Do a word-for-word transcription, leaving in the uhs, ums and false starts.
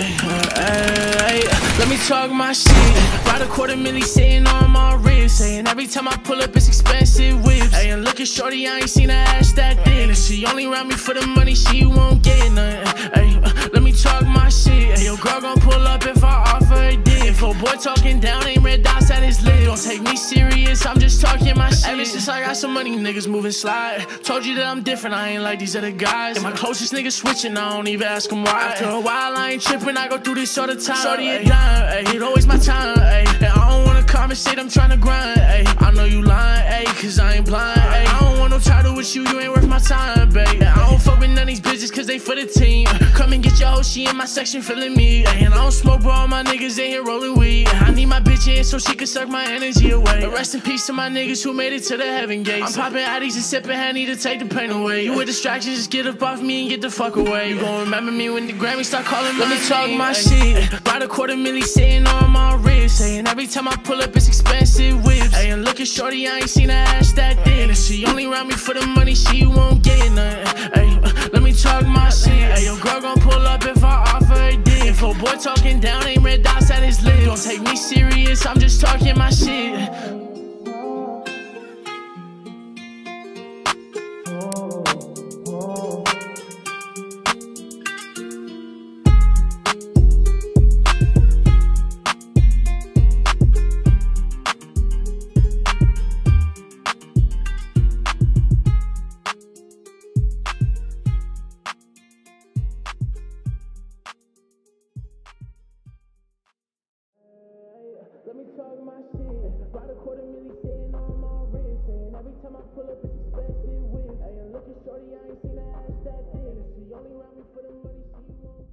Ay, ay. Let me talk my shit. About a quarter milli sitting on my wrist. Saying every time I pull up it's expensive whips. Ay, and look at shorty, I ain't seen her ass that thin. If she only round me for the money, she won't get nothing. Ay, uh, let me talk my shit. Ay, your girl gon' pull up if I offer a dick. If a boy talking down, ain't red dots at his lip. Don't take me serious, I'm just talking my shit. Ever since I got some money, niggas moving slide. Told you that I'm different, I ain't like these other guys. And my closest niggas switching, I don't even ask them why. After a while, I ain't tripping, I go through this all the time. Shorty a dime, ayy, it always my time, ayy. And I don't wanna conversate, I'm tryna grind, ayy. I know you lying, ayy, cause I ain't blind, ayy. I don't want no title with you, you ain't worth my time, babe. And I don't fuck with none of these bitches cause they for the team. Come and get your hoe, she in my section feeling me. Ayy, and I don't smoke, bro, all my niggas in here rolling weed. I need my bitch in so she can suck my energy away. But rest in peace to my niggas who made it to the heaven gates. I'm popping Addies and sipping Henny to take the pain away. You with distractions, just get up off me and get the fuck away. You gon' remember me when the Grammys start calling my name. Let me talk my shit. About a quarter milli sitting on my wrist. Saying every time I pull up it's expensive whips. Ay, and look at shorty, I ain't seen her ass that thin. If she only round me for the money, she won't get nothing. Ay, let me talk my shit. Ay, your girl gon' pull up if I offer a dick. If a boy talking down, ain't red dots at his lip. Don't take me serious, I'm just talking my shit. Shorty, I ain't seen her ass that thin. She only round me for the money, she won't.